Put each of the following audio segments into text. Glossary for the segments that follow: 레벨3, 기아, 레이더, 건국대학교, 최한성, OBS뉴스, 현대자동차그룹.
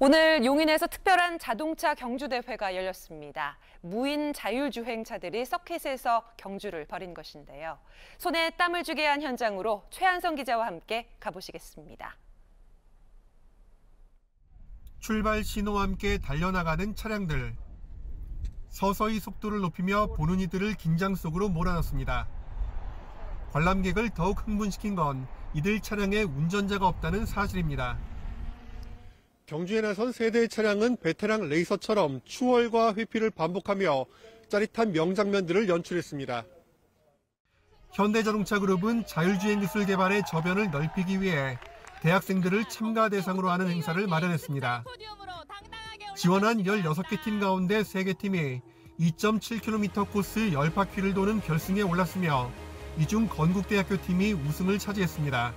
오늘 용인에서 특별한 자동차 경주대회가 열렸습니다. 무인 자율주행차들이 서킷에서 경주를 벌인 것인데요. 손에 땀을 주게 한 현장으로 최한성 기자와 함께 가보시겠습니다. 출발 신호와 함께 달려나가는 차량들. 서서히 속도를 높이며 보는 이들을 긴장 속으로 몰아넣습니다. 관람객을 더욱 흥분시킨 건 이들 차량에 운전자가 없다는 사실입니다. 경주에 나선 세 대의 차량은 베테랑 레이서처럼 추월과 회피를 반복하며 짜릿한 명장면들을 연출했습니다. 현대자동차그룹은 자율주행 기술 개발의 저변을 넓히기 위해 대학생들을 참가 대상으로 하는 행사를 마련했습니다. 지원한 16개 팀 가운데 3개 팀이 2.7km 코스 10바퀴를 도는 결승에 올랐으며 이 중 건국대학교 팀이 우승을 차지했습니다.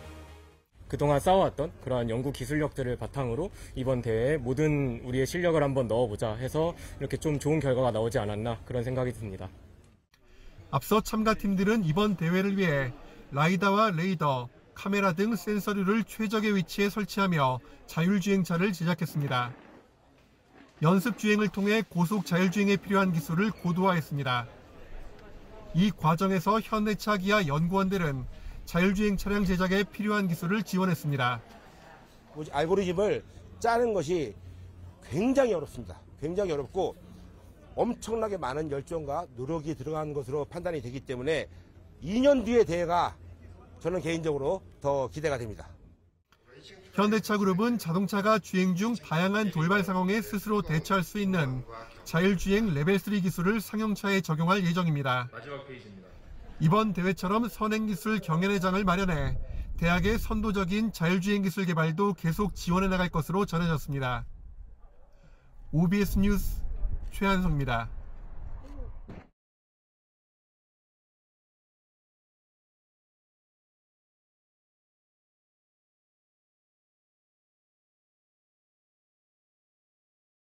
그동안 쌓아왔던 그러한 연구 기술력들을 바탕으로 이번 대회에 모든 우리의 실력을 한번 넣어보자 해서 이렇게 좀 좋은 결과가 나오지 않았나 그런 생각이 듭니다. 앞서 참가팀들은 이번 대회를 위해 라이다와 레이더, 카메라 등 센서류를 최적의 위치에 설치하며 자율주행차를 제작했습니다. 연습주행을 통해 고속 자율주행에 필요한 기술을 고도화했습니다. 이 과정에서 현대차 기아 연구원들은 자율주행 차량 제작에 필요한 기술을 지원했습니다. 알고리즘을 짜는 것이 굉장히 어렵습니다. 굉장히 어렵고 엄청나게 많은 열정과 노력이 들어간 것으로 판단이 되기 때문에 2년 뒤의 대회가 저는 개인적으로 더 기대가 됩니다. 현대차그룹은 자동차가 주행 중 다양한 돌발 상황에 스스로 대처할 수 있는 자율주행 레벨3 기술을 상용차에 적용할 예정입니다. 이번 대회처럼 선행기술 경연회장을 마련해 대학의 선도적인 자율주행 기술 개발도 계속 지원해 나갈 것으로 전해졌습니다. OBS뉴스 최한성입니다.